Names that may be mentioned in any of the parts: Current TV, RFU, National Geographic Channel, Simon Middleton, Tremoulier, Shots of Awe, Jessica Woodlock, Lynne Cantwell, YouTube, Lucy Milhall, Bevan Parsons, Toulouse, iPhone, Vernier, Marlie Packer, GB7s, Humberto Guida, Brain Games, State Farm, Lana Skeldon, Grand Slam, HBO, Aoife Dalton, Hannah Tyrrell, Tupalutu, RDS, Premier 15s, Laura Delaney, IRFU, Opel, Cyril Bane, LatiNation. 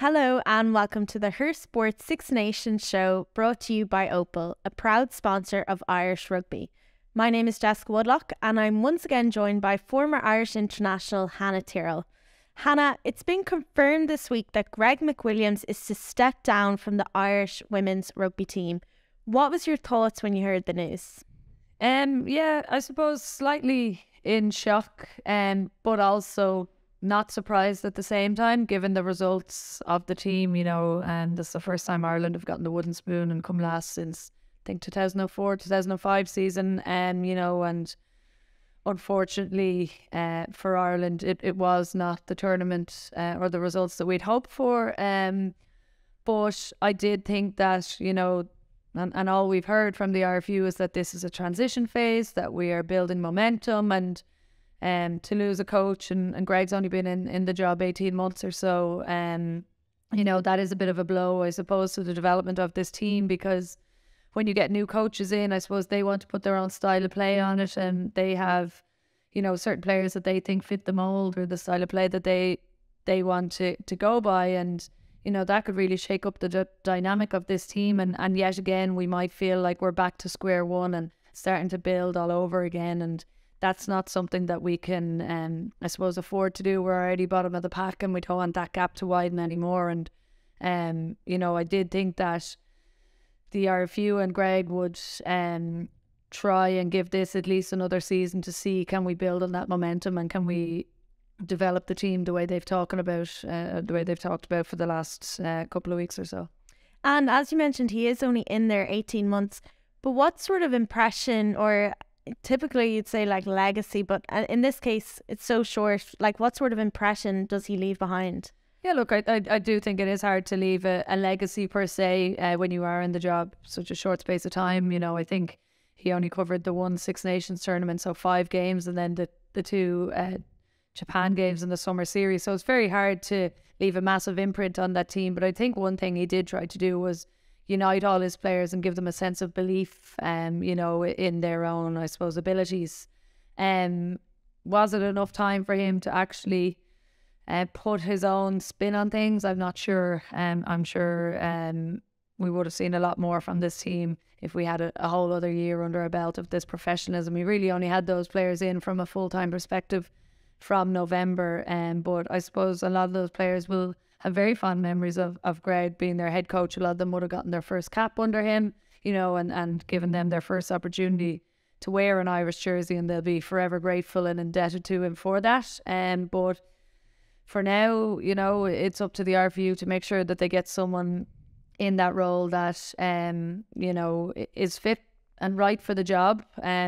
Hello and welcome to the Her Sport Six Nations show, brought to you by Opel, a proud sponsor of Irish rugby. My name is Jessica Woodlock and I'm once again joined by former Irish international Hannah Tyrrell. Hannah, it's been confirmed this week that Greg McWilliams is to step down from the Irish women's rugby team. What was your thoughts when you heard the news? Yeah, I suppose slightly in shock, but also not surprised at the same time, given the results of the team, you know, and this is the first time Ireland have gotten the wooden spoon and come last since, I think, 2004, 2005 season. You know, and unfortunately for Ireland, it was not the tournament or the results that we'd hoped for. But I did think that, you know, and all we've heard from the RFU is that this is a transition phase, that we are building momentum, and to lose a coach, and Greg's only been in the job 18 months or so, you know, that is a bit of a blow, I suppose, to the development of this team, because when you get new coaches in, I suppose they want to put their own style of play on it, and they have, you know, certain players that they think fit the mould or the style of play that they want to go by, and, you know, that could really shake up the dynamic of this team, and yet again we might feel like we're back to square one and starting to build all over again, and that's not something that we can, I suppose, afford to do. We're already bottom of the pack and we don't want that gap to widen anymore. And, you know, I did think that the RFU and Greg would try and give this at least another season to see, can we build on that momentum and can we develop the team the way they've talked about, for the last couple of weeks or so. And as you mentioned, he is only in there 18 months. But what sort of impression, or typically you'd say like legacy, but in this case it's so short, like what sort of impression does he leave behind? Yeah, look, I do think it is hard to leave a legacy per se when you are in the job such a short space of time. You know, I think he only covered the one Six Nations tournament, so 5 games, and then the 2 Japan games in the summer series, so it's very hard to leave a massive imprint on that team. But I think one thing he did try to do was unite all his players and give them a sense of belief, you know, in their own, I suppose, abilities. Was it enough time for him to actually put his own spin on things? I'm not sure. I'm sure we would have seen a lot more from this team if we had a whole other year under our belt of this professionalism. We really only had those players in from a full-time perspective from November, but I suppose a lot of those players will have very fond memories of Greg being their head coach. A lot of them would have gotten their first cap under him, you know, and given them their first opportunity to wear an Irish jersey, and they'll be forever grateful and indebted to him for that. But for now, you know, it's up to the RFU to make sure that they get someone in that role that, you know, is fit and right for the job,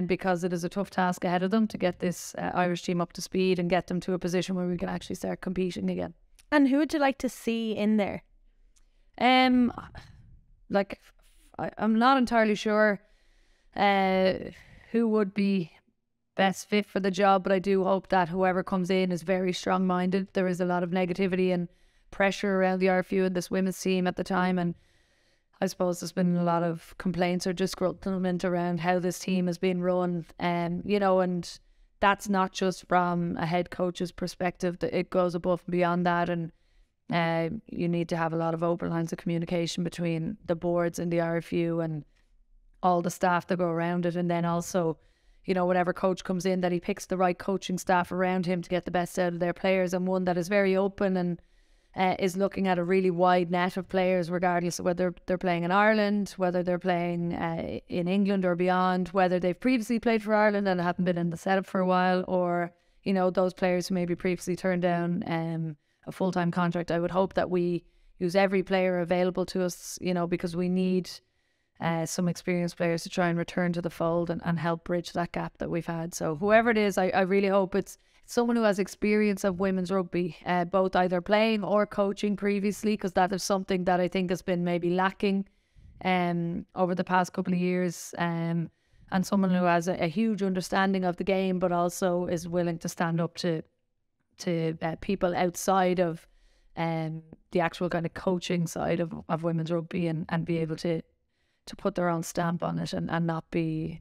because it is a tough task ahead of them to get this Irish team up to speed and get them to a position where we can actually start competing again. And who would you like to see in there? Like, I'm not entirely sure who would be best fit for the job, but I do hope that whoever comes in is very strong-minded. There is a lot of negativity and pressure around the RFU and this women's team at the time, and I suppose there's been a lot of complaints or disgruntlement around how this team has been run, you know, and that's not just from a head coach's perspective, that it goes above and beyond that, and you need to have a lot of open lines of communication between the boards and the RFU and all the staff that go around it, and then also, you know, whatever coach comes in, that he picks the right coaching staff around him to get the best out of their players, and one that is very open and is looking at a really wide net of players, regardless of whether they're playing in Ireland, whether they're playing in England or beyond, whether they've previously played for Ireland and haven't been in the setup for a while, or, you know, those players who maybe previously turned down a full-time contract. I would hope that we use every player available to us, you know, because we need some experienced players to try and return to the fold and help bridge that gap that we've had. So whoever it is, I really hope it's someone who has experience of women's rugby, both either playing or coaching previously, because that is something that I think has been maybe lacking over the past couple of years, and someone who has a huge understanding of the game, but also is willing to stand up to people outside of the actual kind of coaching side of women's rugby, and be able to put their own stamp on it, and not be...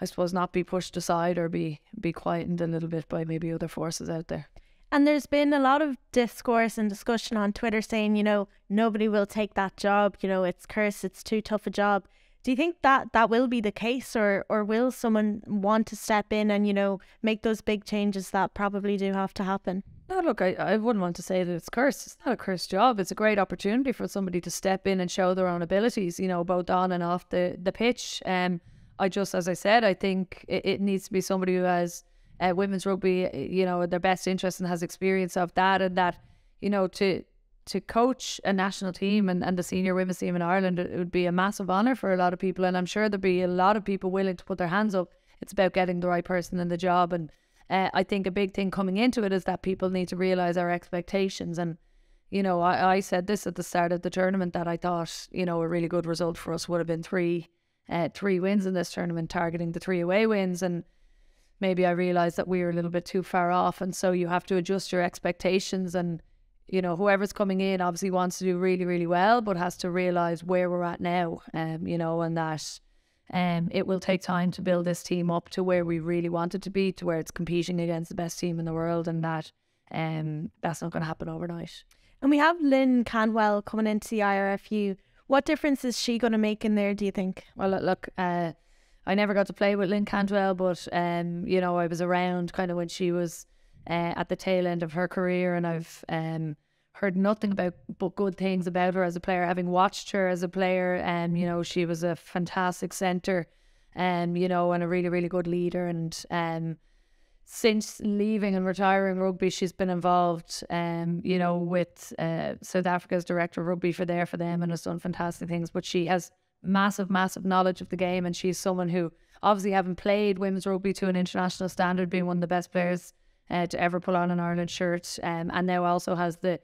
I suppose not be pushed aside or be quietened a little bit by maybe other forces out there. And there's been a lot of discourse and discussion on Twitter saying, you know, nobody will take that job, you know, it's cursed, it's too tough a job. Do you think that that will be the case, or will someone want to step in and, you know, make those big changes that probably do have to happen? No, look, I wouldn't want to say that it's cursed. It's not a cursed job. It's a great opportunity for somebody to step in and show their own abilities, you know, both on and off the pitch. I just, as I said, I think it needs to be somebody who has women's rugby, you know, their best interest and has experience of that, and that, you know, to coach a national team and the senior women's team in Ireland, it would be a massive honour for a lot of people, and I'm sure there'd be a lot of people willing to put their hands up. It's about getting the right person in the job, and I think a big thing coming into it is that people need to realise our expectations. And, you know, I said this at the start of the tournament, that I thought, you know, a really good result for us would have been three wins in this tournament, targeting the 3 away wins, and maybe I realised that we were a little bit too far off, and so you have to adjust your expectations. And, you know, whoever's coming in obviously wants to do really, really well, but has to realise where we're at now, you know, and that it will take time to build this team up to where we really want it to be, to where it's competing against the best team in the world, and that that's not going to happen overnight. And we have Lynne Cantwell coming into the IRFU. What difference is she going to make in there, do you think? Well, look, I never got to play with Lynne Cantwell, but, you know, I was around kind of when she was at the tail end of her career, and I've heard nothing but good things about her as a player, having watched her as a player. You know, she was a fantastic centre, you know, and a really, really good leader. And since leaving and retiring rugby, she's been involved, you know, with South Africa's director of rugby for them, and has done fantastic things. But she has massive, massive knowledge of the game, and she's someone who, obviously having played women's rugby to an international standard, being one of the best players to ever pull on an Ireland shirt, and now also has the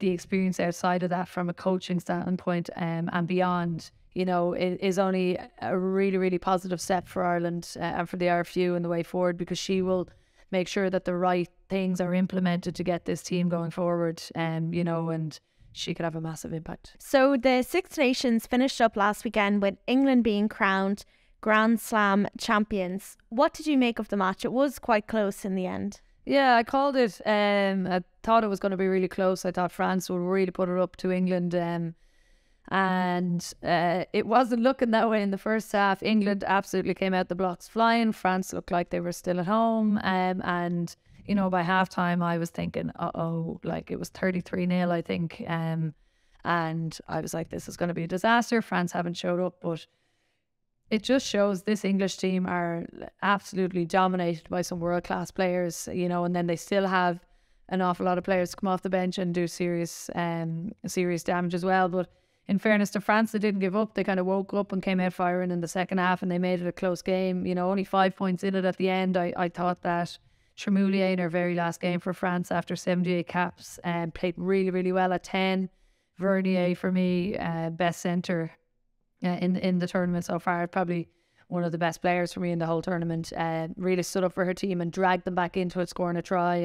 experience outside of that from a coaching standpoint and beyond. You know, it is only a really, really positive step for Ireland and for the RFU in the way forward, because she will make sure that the right things are implemented to get this team going forward, you know, and she could have a massive impact. So the Six Nations finished up last weekend with England being crowned Grand Slam champions. What did you make of the match? It was quite close in the end. Yeah, I called it. I thought it was going to be really close. I thought France would really put it up to England. And it wasn't looking that way in the first half. England absolutely came out the blocks flying. France looked like they were still at home. And, you know, by halftime, I was thinking, uh-oh, like it was 33-0, I think. And I was like, this is going to be a disaster. France haven't showed up, but it just shows this English team are absolutely dominated by some world-class players, you know, and then they still have an awful lot of players come off the bench and do serious damage as well. But in fairness to France, they didn't give up. They kind of woke up and came out firing in the second half, and they made it a close game. You know, only 5 points in it at the end. I thought that Tremoulier, in her very last game for France after 78 caps, played really, really well at 10. Vernier, for me, best centre in the tournament so far, probably one of the best players for me in the whole tournament. Really stood up for her team and dragged them back into it, scoring a try.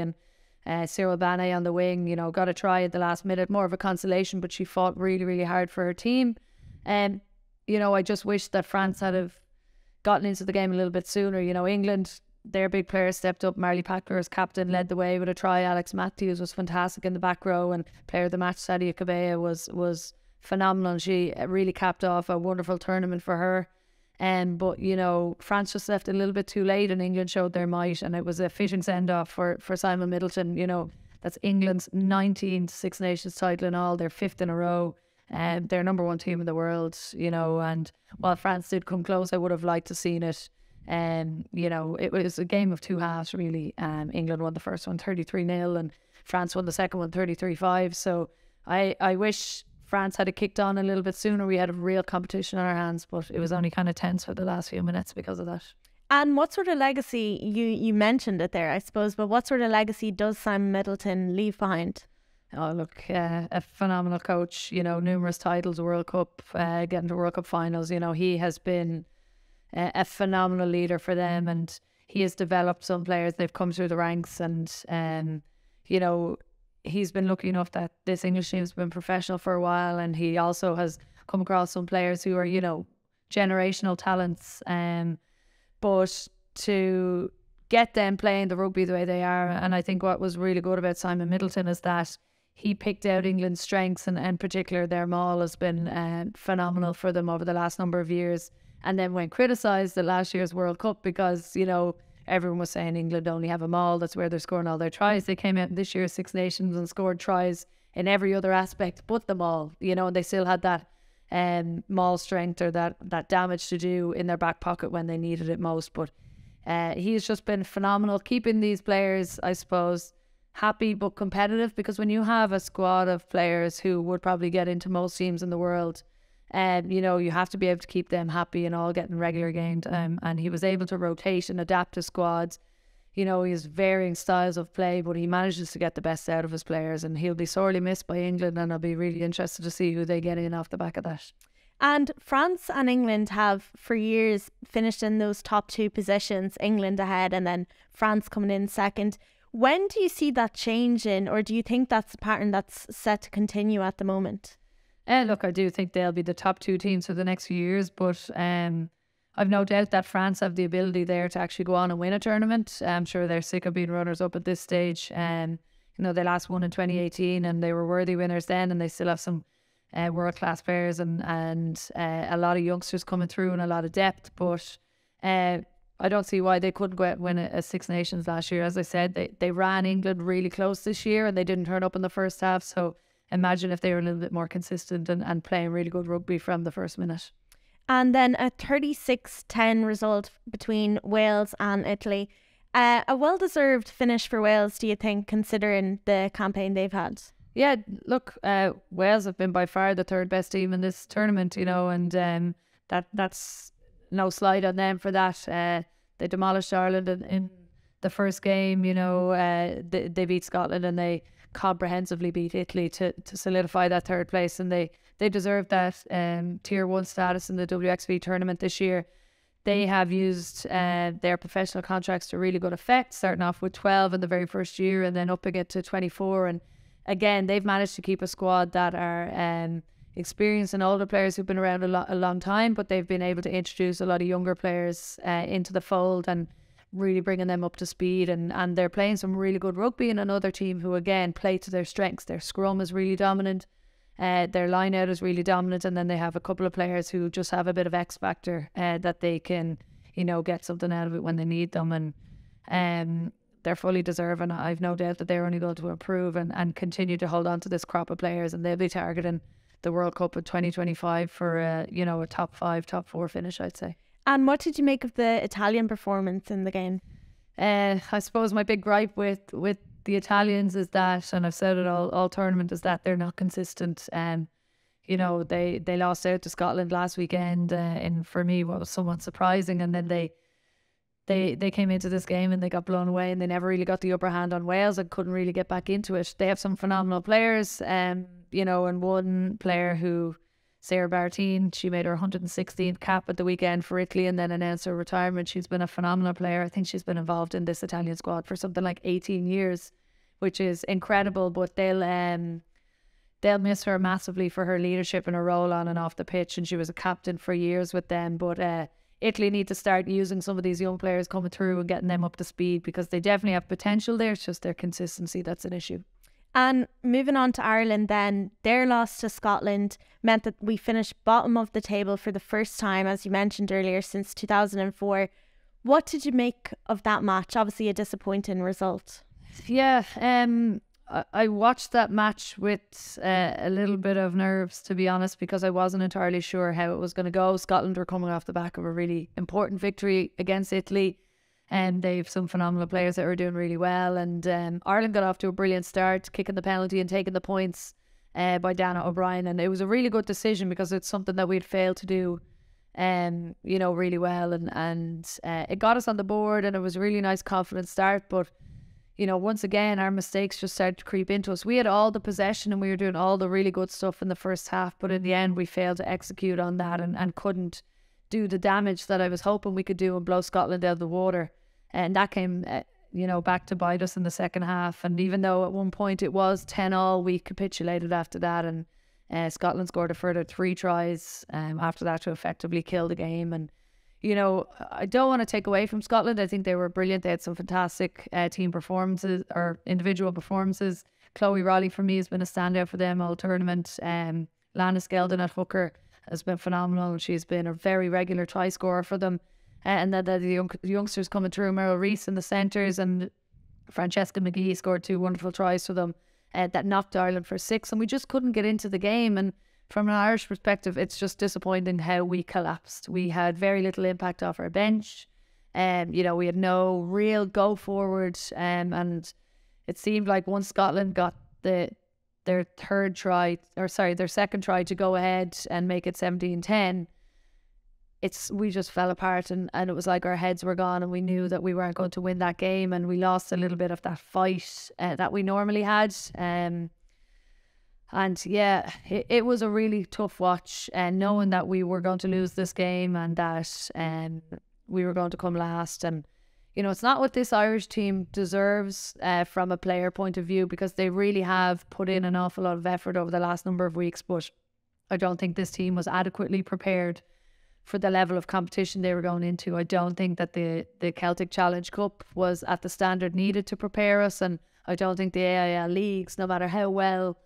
And Cyril Bane on the wing, you know, got a try at the last minute, more of a consolation, but she fought really, really hard for her team. You know, I just wish that France had have gotten into the game a little bit sooner. You know, England, their big players stepped up. Marlie Packer as captain led the way with a try. Alex Matthews was fantastic in the back row, and player of the match, Sadia Kabeya, was phenomenal. She really capped off a wonderful tournament for her. But, you know, France just left a little bit too late, and England showed their might, and it was a fitting send-off for Simon Middleton. You know, that's England's 19th Six Nations title in all, their 5th in a row, and their #1 team in the world, you know. And while France did come close, I would have liked to seen it. You know, it was a game of two halves, really. England won the first one 33-0, and France won the second one 33-5. So I wish France had it kicked on a little bit sooner. We had a real competition on our hands, but it was only kind of tense for the last few minutes because of that. And what sort of legacy, you mentioned it there, I suppose, but what sort of legacy does Simon Middleton leave behind? Oh, look, a phenomenal coach, you know, numerous titles, World Cup, getting to World Cup finals. You know, he has been a phenomenal leader for them, and he has developed some players. They've come through the ranks, and, you know, he's been lucky enough that this English team has been professional for a while, and he also has come across some players who are, you know, generational talents. But to get them playing the rugby the way they are. And I think what was really good about Simon Middleton is that he picked out England's strengths, and in particular their maul has been phenomenal for them over the last number of years. And then when criticised at last year's World Cup, because, you know, everyone was saying England only have a maul, that's where they're scoring all their tries. They came out this year's Six Nations and scored tries in every other aspect but the maul, you know, and they still had that maul strength, or that damage to do in their back pocket when they needed it most. But he's just been phenomenal, keeping these players, I suppose, happy but competitive, because when you have a squad of players who would probably get into most teams in the world, you know, you have to be able to keep them happy and all getting regular game time. And he was able to rotate and adapt to squads. You know, he has varying styles of play, but he manages to get the best out of his players, and he'll be sorely missed by England, and I'll be really interested to see who they get in off the back of that. And France and England have for years finished in those top two positions, England ahead and then France coming in second. When do you see that change in, or do you think that's a pattern that's set to continue at the moment? Look, I do think they'll be the top two teams for the next few years, but I've no doubt that France have the ability there to actually go on and win a tournament. I'm sure they're sick of being runners-up at this stage. You know, they last won in 2018 and they were worthy winners then, and they still have some world-class players and a lot of youngsters coming through and a lot of depth. But I don't see why they couldn't go out and win a Six Nations last year. As I said, they ran England really close this year and they didn't turn up in the first half. So imagine if they were a little bit more consistent and playing really good rugby from the first minute. And then a 36-10 result between Wales and Italy. A well-deserved finish for Wales, do you think, considering the campaign they've had? Yeah, look, Wales have been by far the third best team in this tournament, you know, and that's no slide on them for that. They demolished Ireland in the first game, you know. They beat Scotland and they comprehensively beat Italy to solidify that third place, and they deserved that tier one status in the WXV tournament this year. They have used their professional contracts to really good effect, starting off with 12 in the very first year and then upping it to 24, and again, they've managed to keep a squad that are experienced and older players who've been around a long time, but they've been able to introduce a lot of younger players into the fold and really bringing them up to speed. And they're playing some really good rugby, and another team who, again, play to their strengths. Their scrum is really dominant. Their line-out is really dominant. And then they have a couple of players who just have a bit of X factor that they can, you know, get something out of it when they need them. And they're fully deserving. I've no doubt that they're only going to improve and continue to hold on to this crop of players. And they'll be targeting the World Cup in 2025 for, you know, a top five, top four finish, I'd say. And what did you make of the Italian performance in the game? I suppose my big gripe with the Italians is that, and I've said it all tournament, is that they're not consistent. You know, they lost out to Scotland last weekend, and for me, what was somewhat surprising. And then they came into this game and they got blown away, and they never really got the upper hand on Wales and couldn't really get back into it. They have some phenomenal players, you know, and one player who, Sara Bertin, she made her 116th cap at the weekend for Italy and then announced her retirement. She's been a phenomenal player. I think she's been involved in this Italian squad for something like 18 years, which is incredible. But they'll miss her massively for her leadership and her role on and off the pitch. And she was a captain for years with them. But Italy need to start using some of these young players coming through and getting them up to speed, because they definitely have potential there. It's just their consistency that's an issue. And moving on to Ireland then, their loss to Scotland meant that we finished bottom of the table for the first time, as you mentioned earlier, since 2004. What did you make of that match? Obviously a disappointing result. Yeah, I watched that match with a little bit of nerves, to be honest, because I wasn't entirely sure how it was going to go. Scotland were coming off the back of a really important victory against Italy, and they have some phenomenal players that are doing really well. And Ireland got off to a brilliant start, kicking the penalty and taking the points by Dana O'Brien. And it was a really good decision, because it's something that we'd failed to do, you know, really well. And it got us on the board, and it was a really nice, confident start. But, you know, once again, our mistakes just started to creep into us. We had all the possession and we were doing all the really good stuff in the first half. But in the end, we failed to execute on that and couldn't do the damage that I was hoping we could do and blow Scotland out of the water. And that came, you know, back to bite us in the second half. And even though at one point it was 10-all, we capitulated after that. And Scotland scored a further 3 tries after that to effectively kill the game. And, you know, I don't want to take away from Scotland. I think they were brilliant. They had some fantastic team performances or individual performances. Chloe Raleigh for me has been a standout for them all tournament. Lana Skeldon at hooker has been phenomenal. She's been a very regular try scorer for them. And then the youngsters coming through, Meryl Reese in the centres, and Francesca McGee scored two wonderful tries for them that knocked Ireland for six, and we just couldn't get into the game. And from an Irish perspective, it's just disappointing how we collapsed. We had very little impact off our bench. You know, we had no real go forward. And it seemed like once Scotland got their second try to go ahead and make it 17-10, we just fell apart, and it was like our heads were gone, and we knew that we weren't going to win that game, and we lost a little bit of that fight that we normally had. And yeah, it was a really tough watch, and knowing that we were going to lose this game and that we were going to come last. And you know, it's not what this Irish team deserves from a player point of view, because they really have put in an awful lot of effort over the last number of weeks, but I don't think this team was adequately prepared for the level of competition they were going into. I don't think that the Celtic Challenge Cup was at the standard needed to prepare us, and I don't think the AIL leagues, no matter how well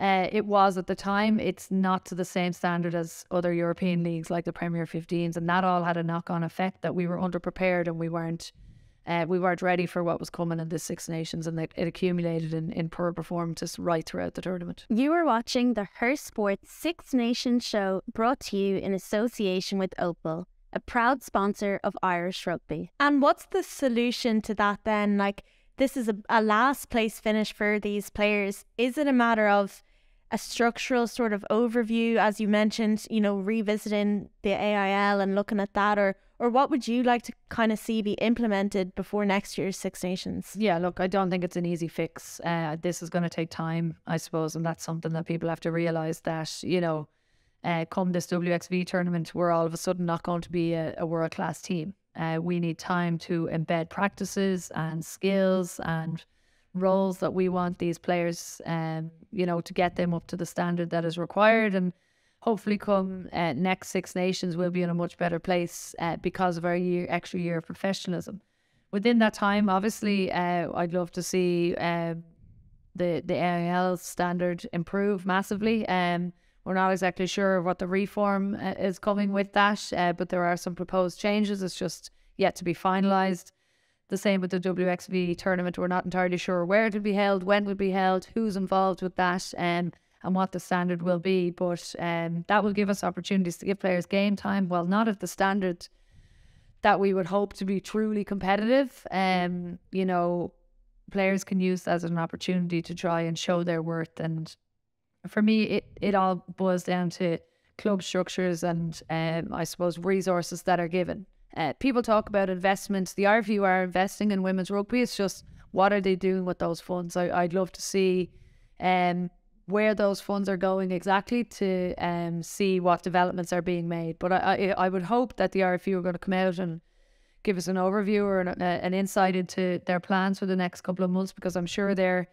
it was at the time, it's not to the same standard as other European leagues like the Premier 15s, and that all had a knock-on effect that we were underprepared, and we weren't ready for what was coming in the Six Nations, and it accumulated in poor performances right throughout the tournament. You are watching the Her Sport Six Nations show, brought to you in association with Opel, a proud sponsor of Irish rugby. And what's the solution to that then? Like, this is a last place finish for these players. Is it a matter of a structural sort of overview, as you mentioned, you know, revisiting the AIL and looking at that, or what would you like to kind of see be implemented before next year's Six Nations? Yeah, look, I don't think it's an easy fix. This is going to take time, I suppose, and that's something that people have to realise, that, you know, come this WXV tournament, we're all of a sudden not going to be a world-class team. We need time to embed practices and skills and roles that we want these players, you know, to get them up to the standard that is required. And hopefully come next Six Nations, we'll be in a much better place because of our extra year of professionalism. Within that time, obviously, I'd love to see the AIL standard improve massively. We're not exactly sure what the reform is coming with that, but there are some proposed changes. It's just yet to be finalised. The same with the WXV tournament. We're not entirely sure where it'll be held, when it'll be held, who's involved with that, and what the standard will be. But that will give us opportunities to give players game time. Well, not at the standard that we would hope to be truly competitive. You know, players can use that as an opportunity to try and show their worth. And for me, it all boils down to club structures and I suppose resources that are given. People talk about investment. The RFU are investing in women's rugby. It's just, what are they doing with those funds? I'd love to see where those funds are going exactly, to see what developments are being made. But I would hope that the RFU are going to come out and give us an overview or an insight into their plans for the next couple of months, because I'm sure they're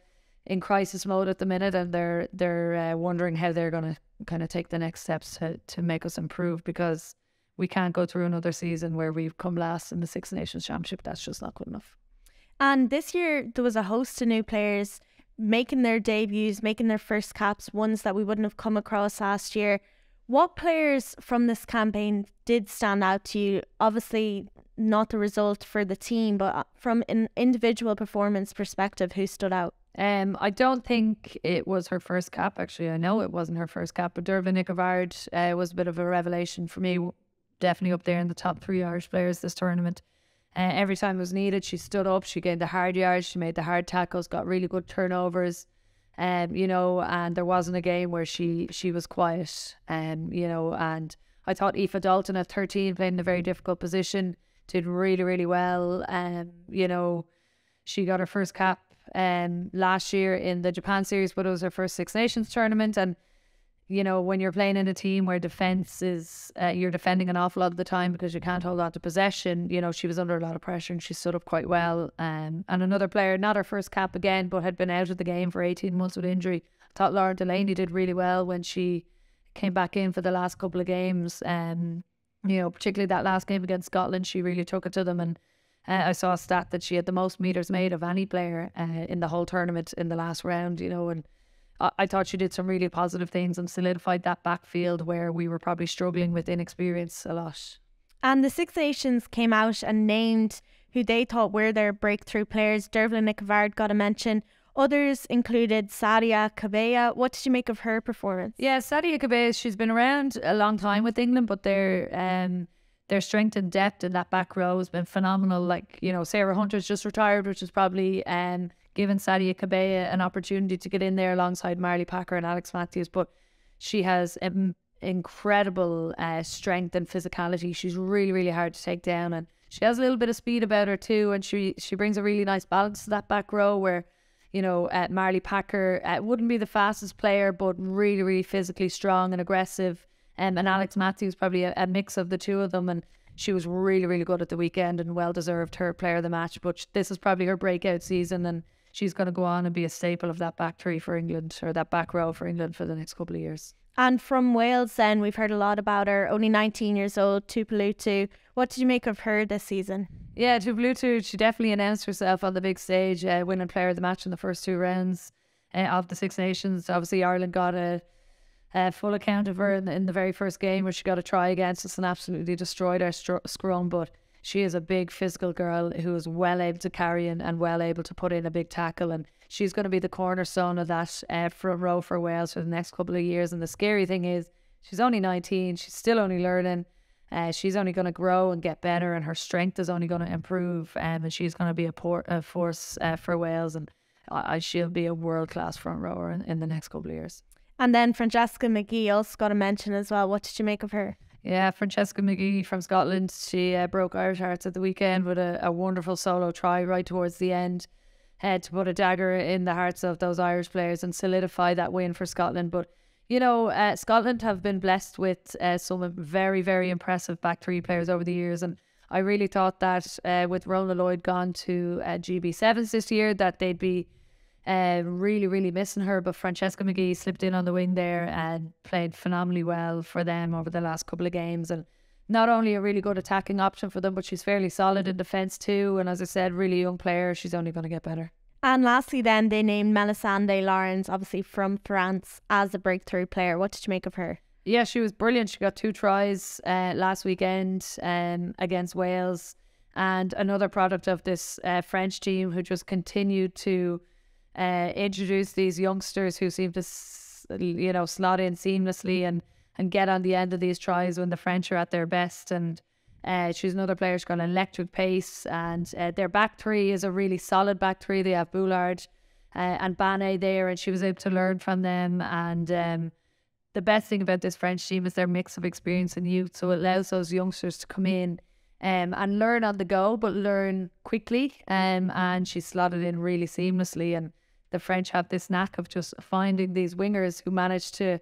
in crisis mode at the minute, and they're wondering how they're going to kind of take the next steps to make us improve, because we can't go through another season where we've come last in the Six Nations Championship. That's just not good enough. And this year there was a host of new players making their debuts, making their first caps, ones that we wouldn't have come across last year. What players from this campaign did stand out to you? Obviously not the result for the team, but from an individual performance perspective, who stood out? I don't think it was her first cap, actually. I know it wasn't her first cap, but Dervla Nicavard was a bit of a revelation for me. Definitely up there in the top three Irish players this tournament. Every time it was needed, she stood up, she gained the hard yards, she made the hard tackles, got really good turnovers, you know, and there wasn't a game where she was quiet, you know. And I thought Aoife Dalton at 13, played in a very difficult position, did really, really well. You know, she got her first cap last year in the Japan series, but it was her first Six Nations tournament. And you know, when you're playing in a team where defence is, you're defending an awful lot of the time because you can't hold on to possession, you know, she was under a lot of pressure and she stood up quite well. And another player, not her first cap again, but had been out of the game for 18 months with injury. I thought Laura Delaney did really well when she came back in for the last couple of games. you know, particularly that last game against Scotland, she really took it to them. And I saw a stat that she had the most metres made of any player in the whole tournament in the last round, you know, and I thought she did some really positive things and solidified that backfield where we were probably struggling with inexperience a lot. And the Six Nations came out and named who they thought were their breakthrough players. Dervla Nicavard got a mention. Others included Sadia Kabeya. What did you make of her performance? Yeah, Sadia Kabeya, she's been around a long time with England, but their strength and depth in that back row has been phenomenal. Like, you know, Sarah Hunter's just retired, which is probably given Sadia Kabeya an opportunity to get in there alongside Marlie Packer and Alex Matthews. But she has incredible strength and physicality. She's really, really hard to take down, and she has a little bit of speed about her too. And she brings a really nice balance to that back row where, you know, Marlie Packer wouldn't be the fastest player, but really, really physically strong and aggressive. And Alex Matthews, probably a mix of the two of them. And she was really, really good at the weekend and well-deserved her player of the match. But this is probably her breakout season, and she's going to go on and be a staple of that back three for England, or that back row for England, for the next couple of years. And from Wales then, we've heard a lot about her, only 19 years old, Tupalutu. What did you make of her this season? Yeah, Tupalutu, she definitely announced herself on the big stage, winning player of the match in the first two rounds of the Six Nations. Obviously, Ireland got a full account of her in the very first game, where she got a try against us and absolutely destroyed our scrum. But she is a big physical girl who is well able to carry and well able to put in a big tackle, and she's going to be the cornerstone of that front row for Wales for the next couple of years. And the scary thing is, she's only 19, she's still only learning. She's only going to grow and get better, and her strength is only going to improve, and she's going to be a force for Wales, and she'll be a world-class front rower in the next couple of years. And then Francesca McGee also got a mention as well. What did you make of her? Yeah, Francesca McGee from Scotland. She broke Irish hearts at the weekend with a wonderful solo try right towards the end to put a dagger in the hearts of those Irish players and solidify that win for Scotland. But, you know, Scotland have been blessed with some very, very impressive back three players over the years. And I really thought that with Rona Lloyd gone to GB7s this year, that they'd be really, really missing her. But Francesca McGee slipped in on the wing there and played phenomenally well for them over the last couple of games, and not only a really good attacking option for them, but she's fairly solid in defence too, and as I said, really young player, she's only going to get better. And lastly then, they named Melisande Laurens, obviously from France, as a breakthrough player. What did you make of her? Yeah, she was brilliant. She got two tries last weekend against Wales, and another product of this French team who just continued to introduce these youngsters who seem to, you know, slot in seamlessly and get on the end of these tries when the French are at their best. And she's another player who's got an electric pace, and their back three is a really solid back three. They have Boulard and Bane there, and she was able to learn from them. And the best thing about this French team is their mix of experience and youth, so it allows those youngsters to come in and learn on the go, but learn quickly, and she slotted in really seamlessly. And the French have this knack of just finding these wingers who manage to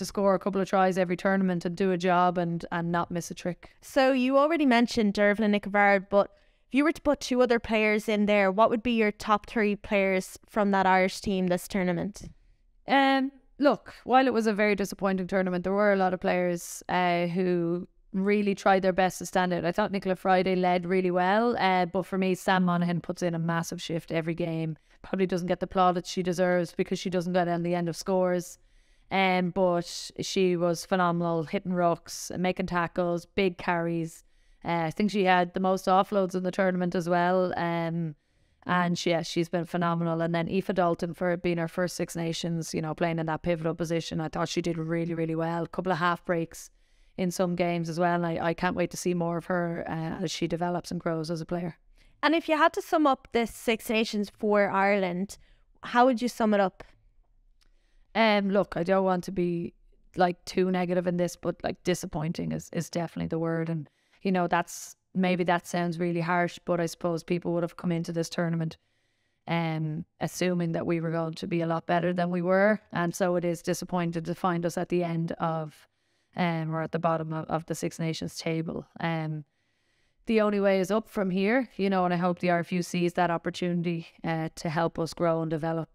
score a couple of tries every tournament and do a job and not miss a trick. So you already mentioned Dervla Nicavard, but if you were to put two other players in there, what would be your top three players from that Irish team this tournament? Look, while it was a very disappointing tournament, there were a lot of players who really tried their best to stand out. I thought Nicola Friday led really well, but for me, Sam Monaghan puts in a massive shift every game. Probably doesn't get the plaudits she deserves because she doesn't get on the end of scores, but she was phenomenal, hitting rucks, making tackles, big carries. I think she had the most offloads in the tournament as well, and she's been phenomenal. And then Aoife Dalton, for it being her first Six Nations, you know, playing in that pivotal position, I thought she did really, really well. A couple of half breaks in some games as well, and I can't wait to see more of her as she develops and grows as a player. And if you had to sum up this Six Nations for Ireland, how would you sum it up? Look, I don't want to be like too negative in this, but like disappointing is definitely the word. And you know, that's maybe that sounds really harsh, but I suppose people would have come into this tournament assuming that we were going to be a lot better than we were, and so it is disappointing to find us at the end of we're at the bottom of the Six Nations table. The only way is up from here, you know, and I hope the RFU sees that opportunity to help us grow and develop,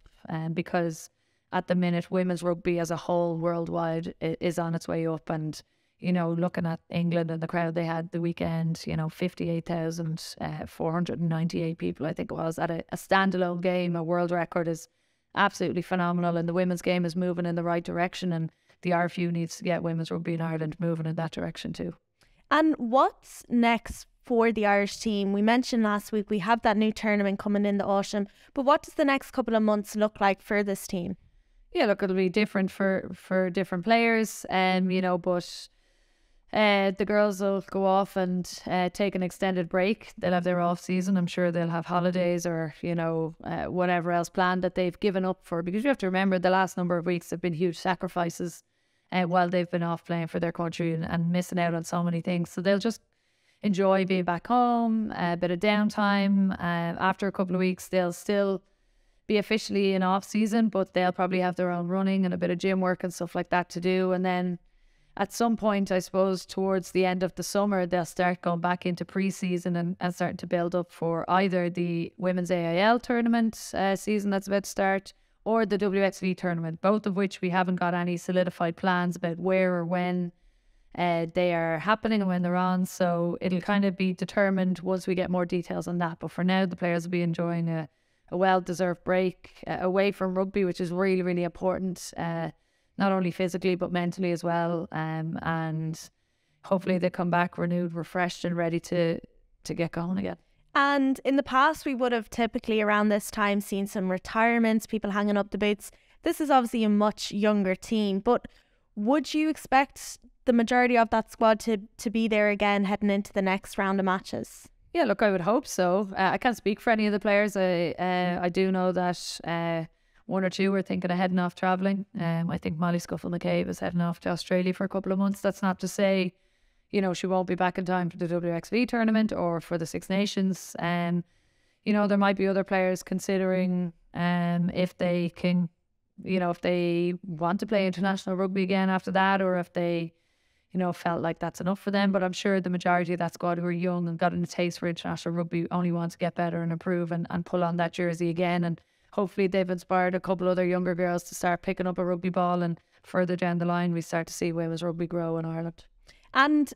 because at the minute, women's rugby as a whole worldwide is on its way up, and you know, looking at England and the crowd they had the weekend, you know, 58,498 people, I think it was, at a standalone game, a world record, is absolutely phenomenal. And the women's game is moving in the right direction, and the RFU needs to get women's rugby in Ireland moving in that direction too. And what's next for the Irish team? We mentioned last week we have that new tournament coming in the autumn, but what does the next couple of months look like for this team? Yeah, look, it'll be different for different players, you know, but the girls will go off and take an extended break. They'll have their off season. I'm sure they'll have holidays or, you know, whatever else planned that they've given up for, because you have to remember the last number of weeks have been huge sacrifices while they've been off playing for their country and missing out on so many things. So they'll just enjoy being back home, a bit of downtime. After a couple of weeks, they'll still be officially in off season, but they'll probably have their own running and a bit of gym work and stuff like that to do. And then at some point, I suppose, towards the end of the summer, they'll start going back into pre-season and starting to build up for either the Women's AIL tournament season that's about to start, or the WXV tournament, both of which we haven't got any solidified plans about where or when they are happening and when they're on. So it'll kind of be determined once we get more details on that. But for now, the players will be enjoying a well-deserved break away from rugby, which is really, really important, not only physically but mentally as well, and hopefully they come back renewed, refreshed and ready to get going again. And in the past we would have typically around this time seen some retirements, people hanging up the boots. This is obviously a much younger team, but would you expect the majority of that squad to be there again heading into the next round of matches? Yeah, look, I would hope so. I can't speak for any of the players. I do know that one or two are thinking of heading off travelling. I think Molly Scuffle-McCabe is heading off to Australia for a couple of months. That's not to say, you know, she won't be back in time for the WXV tournament or for the Six Nations. You know, there might be other players considering if they can, you know, if they want to play international rugby again after that, or if they, you know, felt like that's enough for them. But I'm sure the majority of that squad who are young and got a taste for international rugby only want to get better and improve and pull on that jersey again. And hopefully they've inspired a couple other younger girls to start picking up a rugby ball, and further down the line we start to see women's rugby grow in Ireland. And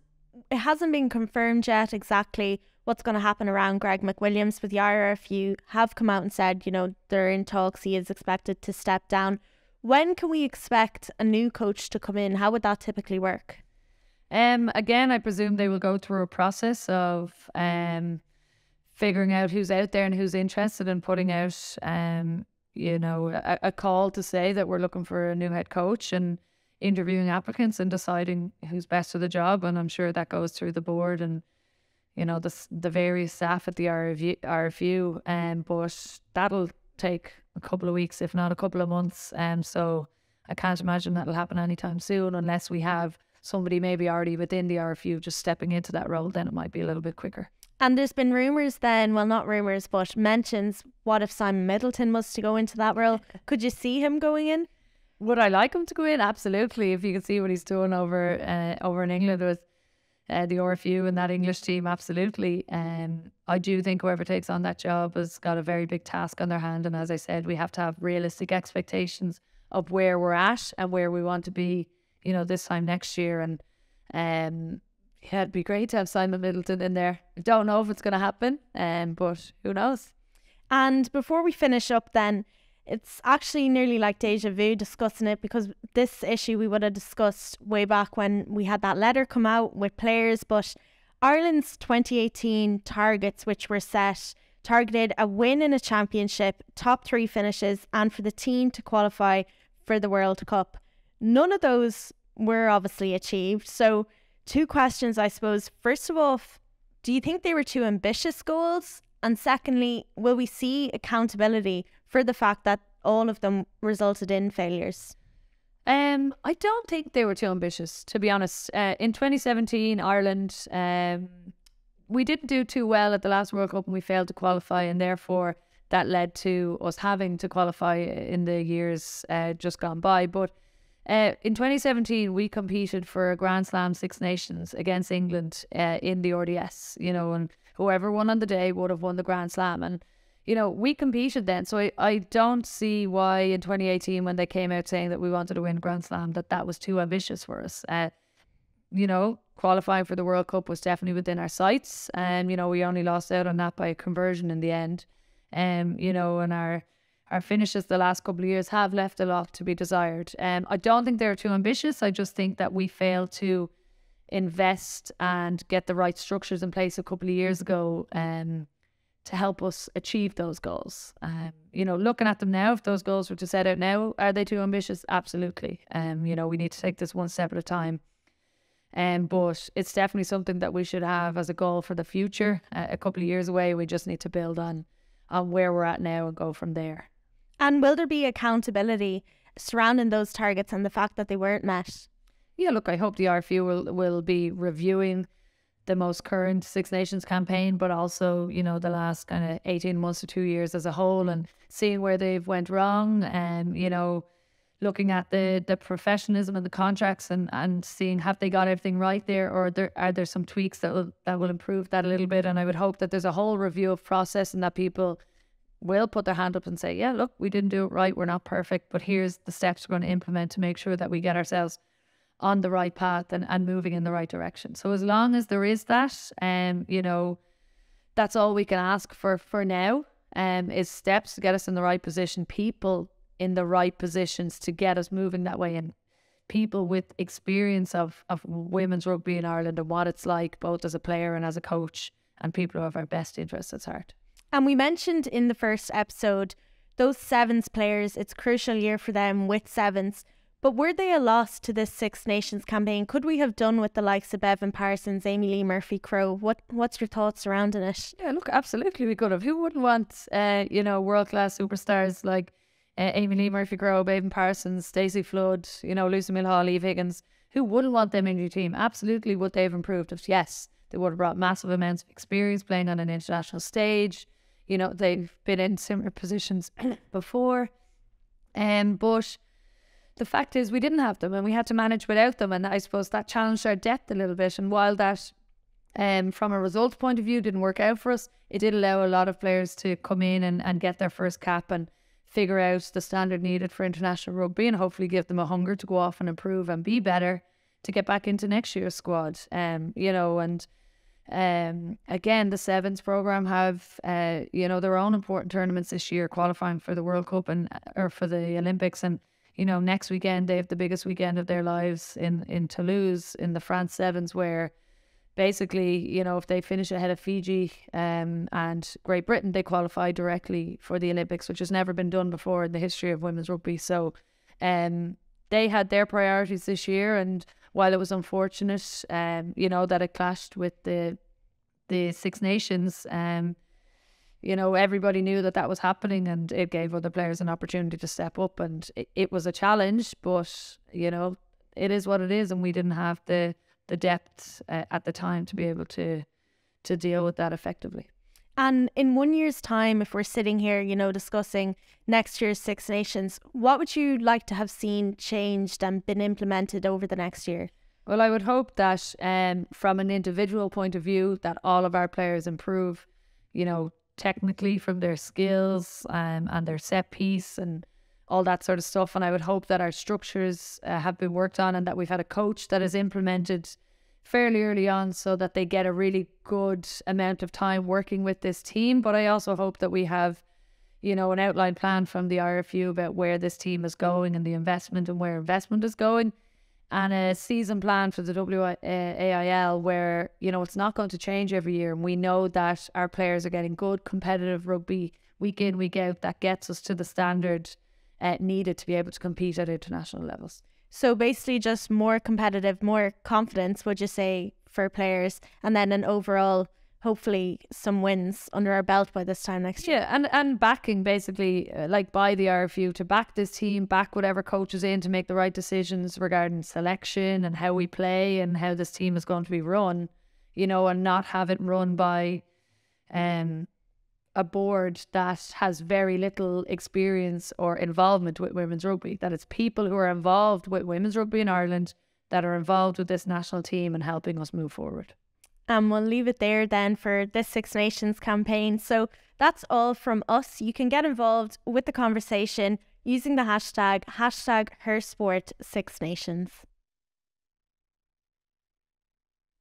it hasn't been confirmed yet exactly what's going to happen around Greg McWilliams, but the IRFU have come out and said, you know, they're in talks, he is expected to step down. When can we expect a new coach to come in? How would that typically work? Again, I presume they will go through a process of figuring out who's out there and who's interested, and putting out, you know, a call to say that we're looking for a new head coach, and interviewing applicants and deciding who's best for the job. And I'm sure that goes through the board and, you know, the various staff at the RFU. But that'll take a couple of weeks, if not a couple of months. So I can't imagine that'll happen anytime soon, unless we have somebody maybe already within the RFU just stepping into that role. Then it might be a little bit quicker. And there's been rumours then, well, not rumours, but mentions, what if Simon Middleton was to go into that role? Could you see him going in? Would I like him to go in? Absolutely. If you can see what he's doing over over in England with the RFU and that English team, absolutely. I do think whoever takes on that job has got a very big task on their hand. And as I said, we have to have realistic expectations of where we're at and where we want to be, you know, this time next year. And yeah, it'd be great to have Simon Middleton in there. I don't know if it's going to happen, but who knows? And before we finish up then, it's actually nearly like deja vu discussing it, because this issue we would have discussed way back when we had that letter come out with players, but Ireland's 2018 targets, which were set, targeted a win in a championship, top three finishes, and for the team to qualify for the World Cup. None of those were obviously achieved. So two questions, I suppose. First of all, do you think they were too ambitious goals? And secondly, will we see accountability for the fact that all of them resulted in failures? I don't think they were too ambitious, to be honest. In 2017, Ireland, we didn't do too well at the last World Cup and we failed to qualify, and therefore that led to us having to qualify in the years just gone by. But in 2017, we competed for a Grand Slam Six Nations against England in the RDS, you know, and whoever won on the day would have won the Grand Slam. And, you know, we competed then. So I don't see why in 2018, when they came out saying that we wanted to win Grand Slam, that was too ambitious for us. you know, qualifying for the World Cup was definitely within our sights. And, you know, we only lost out on that by a conversion in the end. You know, and our finishes the last couple of years have left a lot to be desired. I don't think they're too ambitious. I just think that we failed to invest and get the right structures in place a couple of years ago to help us achieve those goals. You know, looking at them now, if those goals were to set out now, are they too ambitious? Absolutely. You know, we need to take this one step at a time. But it's definitely something that we should have as a goal for the future. A couple of years away, we just need to build on where we're at now and go from there. And will there be accountability surrounding those targets and the fact that they weren't met? Yeah, look, I hope the RFU will be reviewing the most current Six Nations campaign, but also, you know, the last kind of 18 months to 2 years as a whole, and seeing where they've went wrong, and, you know, looking at the professionalism and the contracts, and seeing have they got everything right there, or are there some tweaks that will improve that a little bit. And I would hope that there's a whole review of process and that people will put their hand up and say, yeah, look, we didn't do it right, we're not perfect, but here's the steps we're going to implement to make sure that we get ourselves on the right path and moving in the right direction. So as long as there is that, you know, that's all we can ask for now, is steps to get us in the right position, people in the right positions to get us moving that way, and people with experience of women's rugby in Ireland and what it's like, both as a player and as a coach, and people who have our best interests at heart. And we mentioned in the first episode, those sevens players, it's a crucial year for them with sevens, but were they a loss to this Six Nations campaign? Could we have done with the likes of Bevan Parsons, Amy Lee Murphy, Crowe? What's your thoughts surrounding it? Yeah, look, absolutely we could have. Who wouldn't want, you know, world-class superstars like Amy Lee Murphy, Crowe, Bevan Parsons, Stacey Flood, you know, Lucy Milhall, Eve Higgins. Who wouldn't want them in your team? Absolutely would they have improved? If yes, they would have brought massive amounts of experience playing on an international stage. You know, they've been in similar positions before. But the fact is we didn't have them, and we had to manage without them. And I suppose that challenged our depth a little bit. And while that, from a results point of view, didn't work out for us, it did allow a lot of players to come in and get their first cap and figure out the standard needed for international rugby, and hopefully give them a hunger to go off and improve and be better to get back into next year's squad. You know, and again, the sevens program have you know, their own important tournaments this year, qualifying for the World Cup or for the Olympics. And you know, next weekend they have the biggest weekend of their lives in Toulouse in the France sevens, where basically, you know, if they finish ahead of Fiji and Great Britain, they qualify directly for the Olympics, which has never been done before in the history of women's rugby. So they had their priorities this year, and while it was unfortunate, you know, that it clashed with the Six Nations, you know, everybody knew that that was happening, and it gave other players an opportunity to step up. And it was a challenge, but, you know, it is what it is, and we didn't have the depth at the time to be able to deal with that effectively. And in 1 year's time, if we're sitting here, you know, discussing next year's Six Nations, what would you like to have seen changed and been implemented over the next year? Well, I would hope that from an individual point of view, that all of our players improve, you know, technically from their skills and their set piece and all that sort of stuff. And I would hope that our structures have been worked on, and that we've had a coach that is implemented fairly early on, so that they get a really good amount of time working with this team. But I also hope that we have, you know, an outline plan from the RFU about where this team is going and the investment and where investment is going, and a season plan for the AIL where, you know, it's not going to change every year. And we know that our players are getting good competitive rugby week in, week out, that gets us to the standard needed to be able to compete at international levels. So basically just more competitive, more confidence, would you say, for players, and then an overall, hopefully, some wins under our belt by this time next year. Yeah, and backing, basically, like by the RFU, to back this team, back whatever coach is in to make the right decisions regarding selection and how we play and how this team is going to be run, you know, and not have it run by a board that has very little experience or involvement with women's rugby, that it's people who are involved with women's rugby in Ireland that are involved with this national team and helping us move forward. And we'll leave it there then for this Six Nations campaign. So that's all from us. You can get involved with the conversation using the hashtag HerSportSixNations.